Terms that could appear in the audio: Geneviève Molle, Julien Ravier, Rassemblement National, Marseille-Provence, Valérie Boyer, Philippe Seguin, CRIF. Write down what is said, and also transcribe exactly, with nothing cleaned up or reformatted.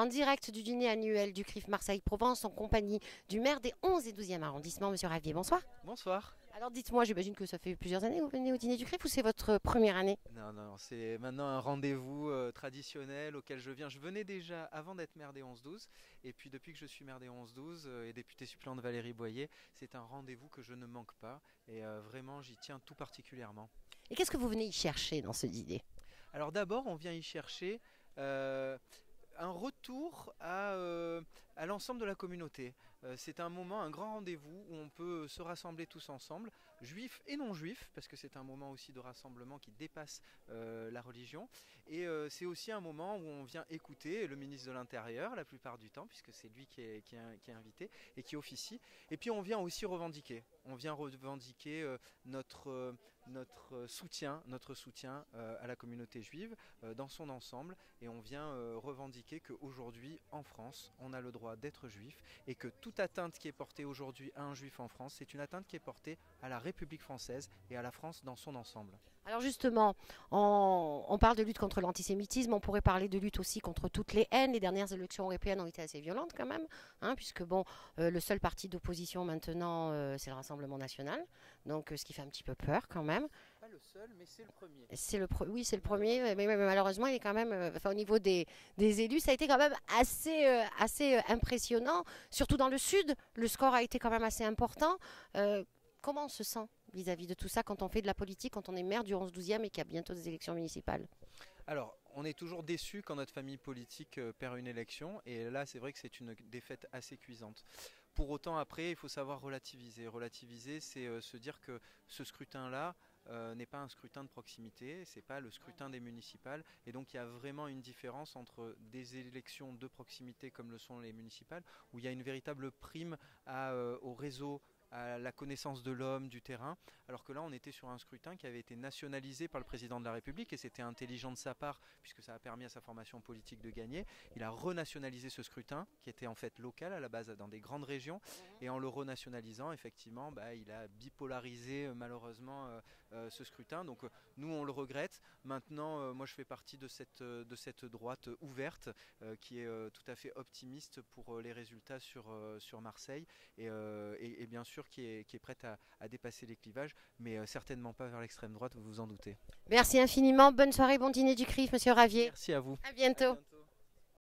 en direct du dîner annuel du C R I F Marseille-Provence en compagnie du maire des onzième et douzième arrondissements. Monsieur Ravier, bonsoir. Bonsoir. Alors dites-moi, j'imagine que ça fait plusieurs années que vous venez au dîner du C R I F ou c'est votre première année? Non, non, c'est maintenant un rendez-vous euh, traditionnel auquel je viens. Je venais déjà avant d'être maire des onze douze et puis depuis que je suis maire des onze douze euh, et députée suppléante Valérie Boyer, c'est un rendez-vous que je ne manque pas et euh, vraiment j'y tiens tout particulièrement. Et qu'est-ce que vous venez y chercher dans ce dîner? Alors d'abord, on vient y chercher euh, un retour à, euh, à l'ensemble de la communauté. Euh, c'est un moment, un grand rendez-vous où on peut se rassembler tous ensemble, juifs et non-juifs, parce que c'est un moment aussi de rassemblement qui dépasse euh, la religion. Et euh, c'est aussi un moment où on vient écouter le ministre de l'Intérieur la plupart du temps, puisque c'est lui qui est, qui, est, qui est invité et qui officie. Et puis on vient aussi revendiquer. On vient revendiquer euh, notre, euh, notre soutien, notre soutien euh, à la communauté juive euh, dans son ensemble. Et on vient euh, revendiquer qu'aujourd'hui, en France, on a le droit d'être juif et que toute atteinte qui est portée aujourd'hui à un juif en France, c'est une atteinte qui est portée à la République française et à la France dans son ensemble. Alors justement, on, on parle de lutte contre l'antisémitisme, on pourrait parler de lutte aussi contre toutes les haines. Les dernières élections européennes ont été assez violentes quand même, hein, puisque bon, euh, le seul parti d'opposition maintenant, euh, c'est le Rassemblement National, donc euh, ce qui fait un petit peu peur quand même. Pas le seul, mais c'est le premier. C'est le pre oui, c'est le premier, mais, mais, mais malheureusement, il est quand même, euh, enfin, au niveau des, des élus, ça a été quand même assez, euh, assez euh, impressionnant, surtout dans le sud, le score a été quand même assez important. Euh, Comment on se sent vis-à-vis de tout ça quand on fait de la politique, quand on est maire du onze douzième et qu'il y a bientôt des élections municipales? Alors, on est toujours déçu quand notre famille politique perd une élection et là, c'est vrai que c'est une défaite assez cuisante. Pour autant, après, il faut savoir relativiser. Relativiser, c'est euh, se dire que ce scrutin-là, Euh, n'est pas un scrutin de proximité, c'est pas le scrutin des municipales et donc il y a vraiment une différence entre des élections de proximité comme le sont les municipales où il y a une véritable prime à, euh, au réseau, à la connaissance de l'homme, du terrain, alors que là on était sur un scrutin qui avait été nationalisé par le président de la République et c'était intelligent de sa part puisque ça a permis à sa formation politique de gagner. Il a renationalisé ce scrutin qui était en fait local à la base dans des grandes régions et en le renationalisant effectivement bah, il a bipolarisé malheureusement euh, euh, ce scrutin, donc euh, nous on le regrette. Maintenant euh, moi je fais partie de cette, euh, de cette droite euh, ouverte euh, qui est euh, tout à fait optimiste pour euh, les résultats sur, euh, sur Marseille et, euh, et, et bien sûr qui est, qui est prête à, à dépasser les clivages, mais euh, certainement pas vers l'extrême droite, vous vous en doutez. Merci infiniment, bonne soirée, bon dîner du C R I F, monsieur Ravier. Merci à vous. À bientôt. À bientôt.